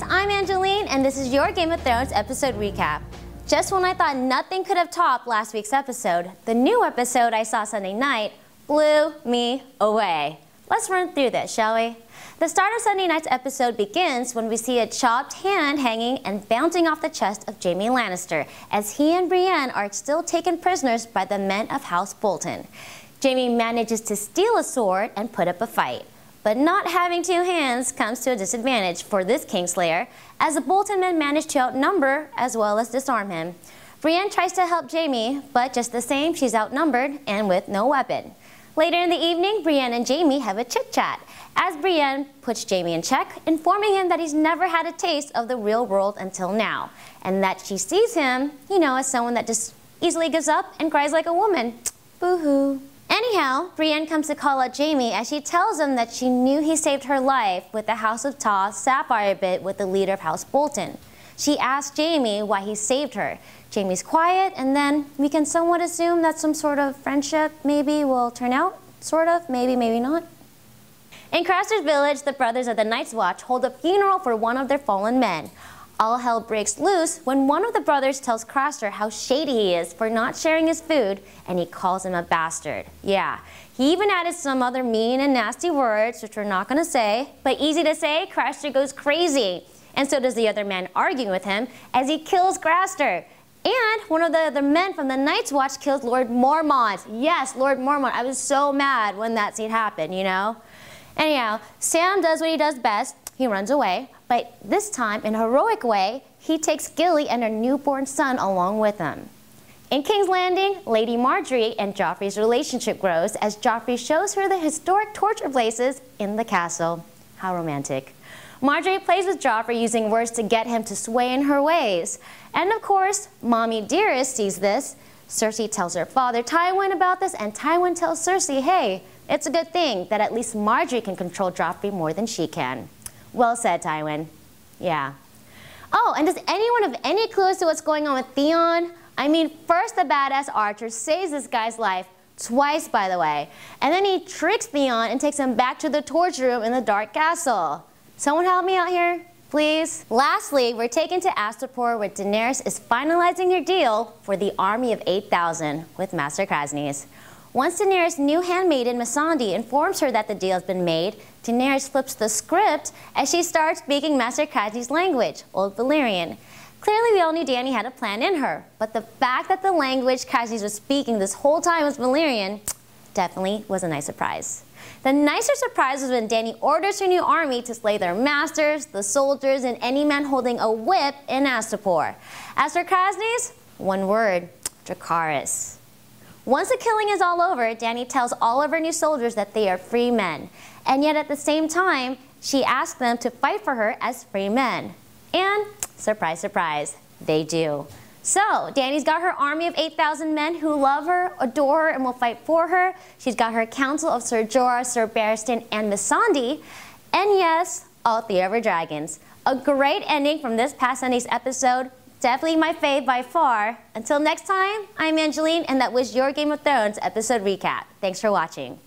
guys, I'm Angeline, and this is your Game of Thrones episode recap. Just when I thought nothing could have topped last week's episode, the new episode I saw Sunday night blew me away. Let's run through this, shall we? The start of Sunday night's episode begins when we see a chopped hand hanging and bouncing off the chest of Jaime Lannister, as he and Brienne are still taken prisoners by the men of House Bolton. Jaime manages to steal a sword and put up a fight. But not having two hands comes to a disadvantage for this Kingslayer, as the Bolton men manage to outnumber as well as disarm him. Brienne tries to help Jaime, but just the same, she's outnumbered and with no weapon. Later in the evening, Brienne and Jaime have a chit-chat, as Brienne puts Jaime in check, informing him that he's never had a taste of the real world until now, and that she sees him, you know, as someone that just easily gives up and cries like a woman. Boo-hoo. Anyhow, Brienne comes to call out Jaime as she tells him that she knew he saved her life with the House of Tarth sapphire bit with the leader of House Bolton. She asks Jaime why he saved her. Jaime's quiet, and then we can somewhat assume that some sort of friendship maybe will turn out. Sort of, maybe, maybe not. In Craster's Village, the brothers of the Night's Watch hold a funeral for one of their fallen men. All hell breaks loose when one of the brothers tells Craster how shady he is for not sharing his food, and he calls him a bastard. Yeah, he even added some other mean and nasty words, which we're not gonna say, but easy to say, Craster goes crazy. And so does the other man arguing with him, as he kills Craster. And one of the other men from the Night's Watch kills Lord Mormont. Yes, Lord Mormont. I was so mad when that scene happened, you know? Anyhow, Sam does what he does best. He runs away, but this time, in a heroic way, he takes Gilly and her newborn son along with him. In King's Landing, Lady Margaery and Joffrey's relationship grows as Joffrey shows her the historic torture places in the castle. How romantic. Margaery plays with Joffrey using words to get him to sway in her ways. And of course, Mommy Dearest sees this. Cersei tells her father Tywin about this, and Tywin tells Cersei, hey, it's a good thing that at least Margaery can control Joffrey more than she can. Well said, Tywin. Yeah. Oh, and does anyone have any clues to what's going on with Theon? I mean, first the badass archer saves this guy's life, twice by the way, and then he tricks Theon and takes him back to the torture room in the Dark Castle. Someone help me out here, please? Lastly, we're taken to Astapor, where Daenerys is finalizing her deal for the army of 8,000 with Master Kraznys. Once Daenerys' new handmaiden, Missandei, informs her that the deal has been made, Daenerys flips the script as she starts speaking Master Kraznys' language, Old Valyrian. Clearly, we all knew Dany had a plan in her, but the fact that the language Kraznys was speaking this whole time was Valyrian definitely was a nice surprise. The nicer surprise was when Dany orders her new army to slay their masters, the soldiers, and any man holding a whip in Astapor. As for Kraznys, one word, Dracarys. Once the killing is all over, Dany tells all of her new soldiers that they are free men. And yet at the same time, she asks them to fight for her as free men. And surprise, surprise, they do. So Dany's got her army of 8,000 men who love her, adore her, and will fight for her. She's got her council of Sir Jorah, Sir Barristan, and Missandei. And yes, all three of her dragons. A great ending from this past Sunday's episode. Definitely my fave by far. Until next time, I'm Angeline, and that was your Game of Thrones episode recap. Thanks for watching.